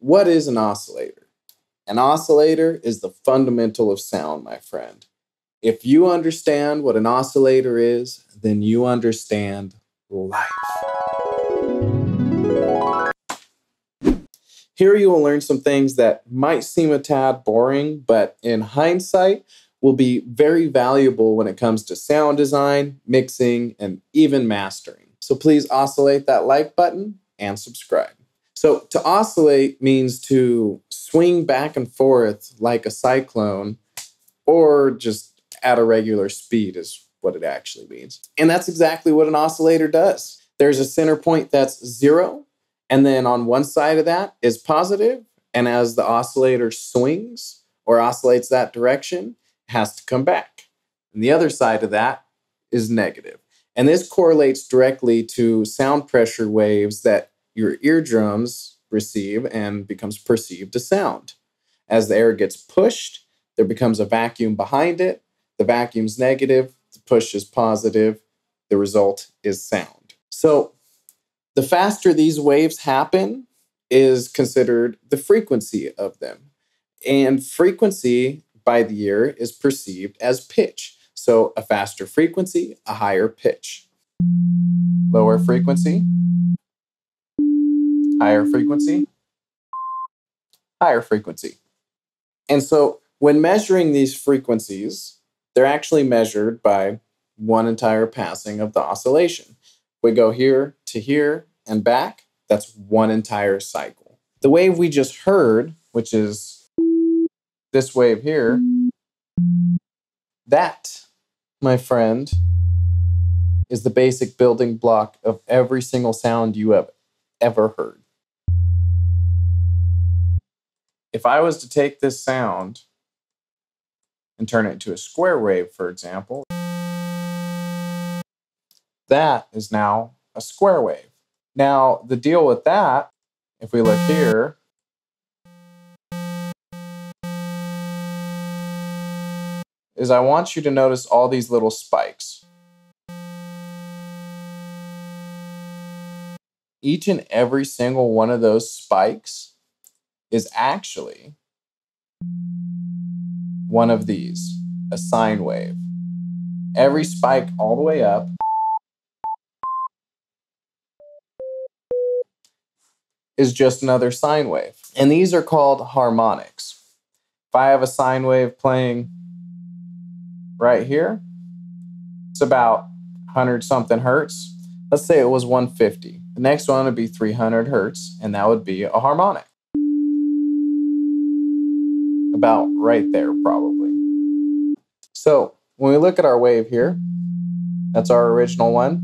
What is an oscillator? An oscillator is the fundamental of sound, my friend. If you understand what an oscillator is, then you understand life. Here you will learn some things that might seem a tad boring, but in hindsight will be very valuable when it comes to sound design, mixing, and even mastering. So please oscillate that like button and subscribe. So to oscillate means to swing back and forth like a cyclone, or just at a regular speed is what it actually means. And that's exactly what an oscillator does. There's a center point that's 0, and then on one side of that is positive, and as the oscillator swings or oscillates that direction, it has to come back. And the other side of that is negative. And this correlates directly to sound pressure waves that your eardrums receive and becomes perceived as sound. As the air gets pushed, there becomes a vacuum behind it. The vacuum's negative, the push is positive, the result is sound. So the faster these waves happen is considered the frequency of them. And frequency by the ear is perceived as pitch. So a faster frequency, a higher pitch. Lower frequency. Higher frequency, higher frequency. And so when measuring these frequencies, they're actually measured by one entire passing of the oscillation. We go here to here and back, that's one entire cycle. The wave we just heard, which is this wave here, that, my friend, is the basic building block of every single sound you have ever heard. If I was to take this sound and turn it into a square wave, for example, that is now a square wave. Now, the deal with that, if we look here, is I want you to notice all these little spikes. Each and every single one of those spikes is actually one of these, a sine wave. Every spike all the way up is just another sine wave. And these are called harmonics. If I have a sine wave playing right here, it's about 100 something hertz. Let's say it was 150. The next one would be 300 hertz, and that would be a harmonic. About right there, probably. So when we look at our wave here, that's our original one.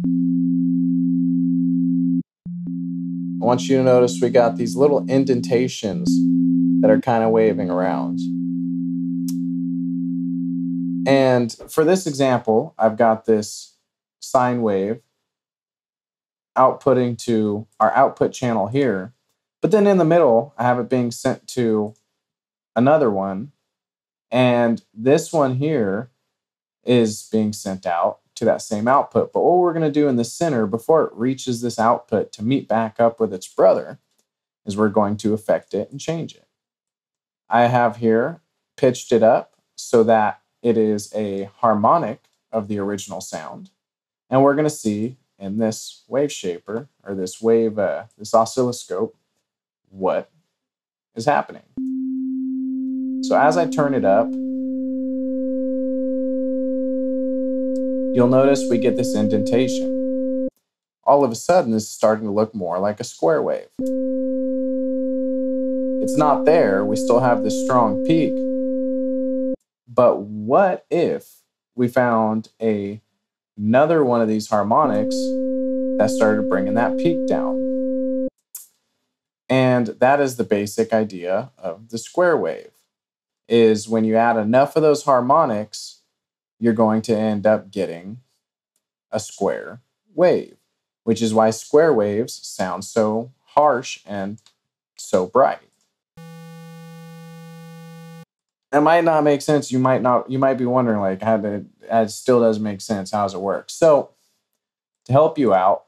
I want you to notice we got these little indentations that are kind of waving around. And for this example, I've got this sine wave outputting to our output channel here, but then in the middle, I have it being sent to another one, and this one here is being sent out to that same output. But what we're going to do in the center before it reaches this output to meet back up with its brother is we're going to affect it and change it. I have here pitched it up so that it is a harmonic of the original sound, and we're going to see in this wave shaper, or this wave, this oscilloscope, what is happening. So as I turn it up, you'll notice we get this indentation. All of a sudden, this is starting to look more like a square wave. It's not there, we still have this strong peak, but what if we found another one of these harmonics that started bringing that peak down? And that is the basic idea of the square wave, is when you add enough of those harmonics, you're going to end up getting a square wave, which is why square waves sound so harsh and so bright. It might not make sense. You might be wondering, like, how did it still doesn't make sense? How does it work? So to help you out,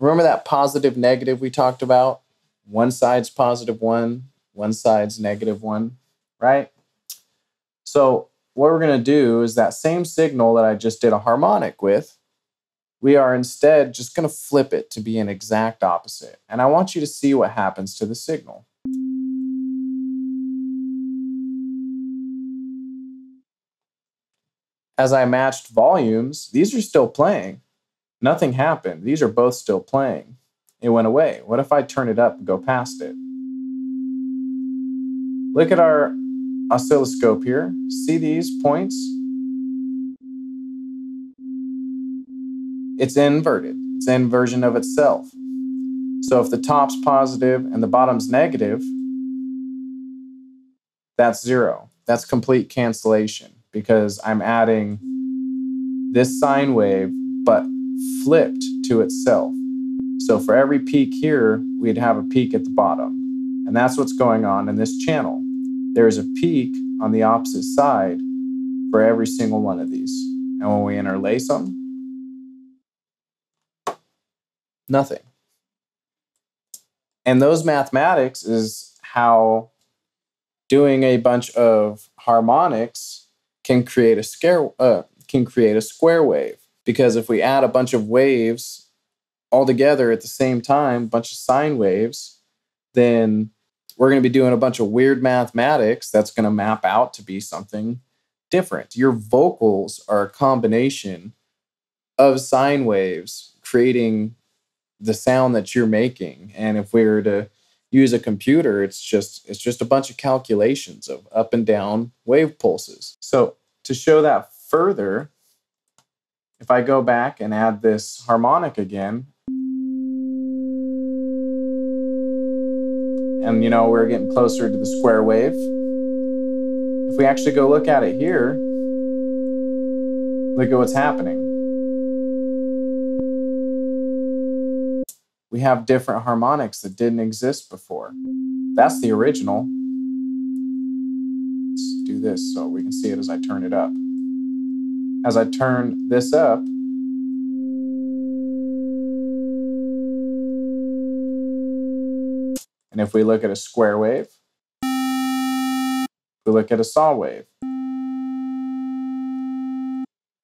remember that positive negative we talked about? one side's positive one, one side's negative one, right? So what we're going to do is that same signal that I just did a harmonic with, we are instead just going to flip it to be an exact opposite. And I want you to see what happens to the signal. As I matched volumes, these are still playing. Nothing happened. These are both still playing. It went away. What if I turn it up and go past it? Look at our oscilloscope here. See these points? It's inverted. It's an inversion of itself. So if the top's positive and the bottom's negative, that's zero. That's complete cancellation, because I'm adding this sine wave, but flipped to itself. So for every peak here, we'd have a peak at the bottom. And that's what's going on in this channel. There is a peak on the opposite side for every single one of these. And when we interlace them, nothing. And those mathematics is how doing a bunch of harmonics can create a square wave. Because if we add a bunch of waves all together at the same time, a bunch of sine waves, then we're going to be doing a bunch of weird mathematics that's going to map out to be something different. Your vocals are a combination of sine waves creating the sound that you're making. And if we were to use a computer, it's just a bunch of calculations of up and down wave pulses. So to show that further, if I go back and add this harmonic again, and you know, we're getting closer to the square wave. If we actually go look at it here, look at what's happening. We have different harmonics that didn't exist before. That's the original. Let's do this so we can see it as I turn it up. As I turn this up, and if we look at a square wave, we look at a saw wave.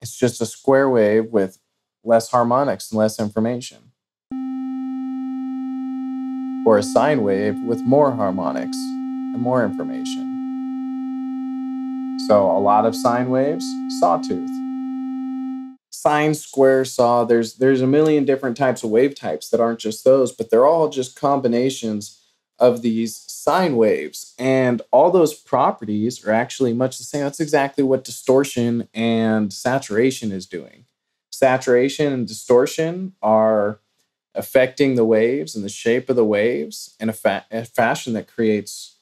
It's just a square wave with less harmonics and less information. Or a sine wave with more harmonics and more information. So a lot of sine waves, sawtooth. Sine, square, saw, there's a million different types of wave types that aren't just those, but they're all just combinations of these sine waves. And all those properties are actually much the same. That's exactly what distortion and saturation is doing. Saturation and distortion are affecting the waves and the shape of the waves in a fashion that creates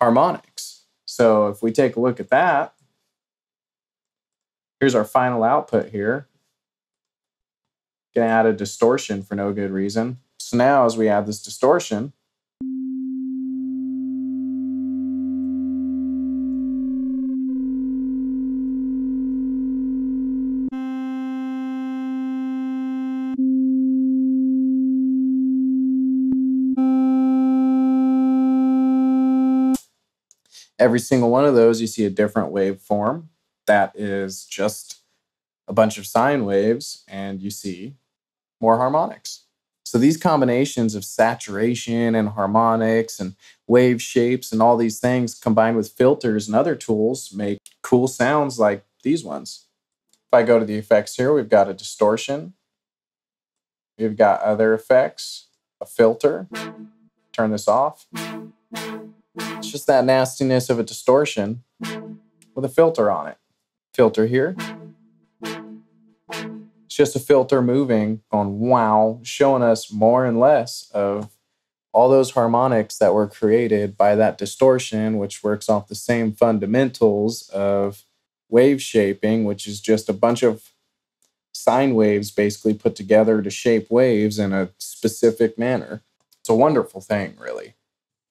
harmonics. So if we take a look at that, here's our final output here. Gonna add a distortion for no good reason. So now as we add this distortion, every single one of those, you see a different waveform that is just a bunch of sine waves, and you see more harmonics. So these combinations of saturation and harmonics and wave shapes and all these things combined with filters and other tools make cool sounds like these ones. If I go to the effects here, we've got a distortion. We've got other effects, a filter. Turn this off. It's just that nastiness of a distortion with a filter on it. Filter here. It's just a filter moving, going wow, showing us more and less of all those harmonics that were created by that distortion, which works off the same fundamentals of wave shaping, which is just a bunch of sine waves basically put together to shape waves in a specific manner. It's a wonderful thing, really.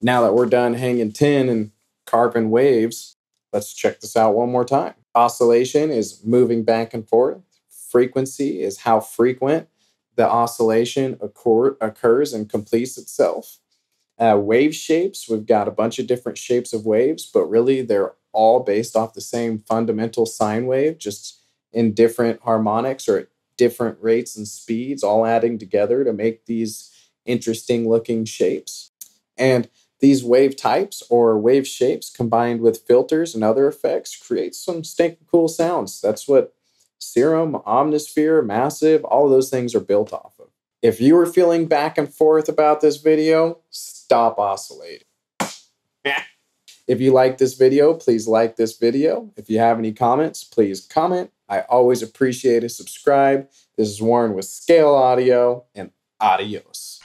Now that we're done hanging tin and carving waves, let's check this out one more time. Oscillation is moving back and forth. Frequency is how frequent the oscillation occurs and completes itself. Wave shapes, we've got a bunch of different shapes of waves, but really they're all based off the same fundamental sine wave, just in different harmonics or at different rates and speeds, all adding together to make these interesting looking shapes. And these wave types or wave shapes combined with filters and other effects create some stinking cool sounds. That's what Serum, Omnisphere, Massive, all of those things are built off of. If you were feeling back and forth about this video, stop oscillating. If you like this video, please like this video. If you have any comments, please comment. I always appreciate a subscribe. This is Warren with Scale Audio, and adios.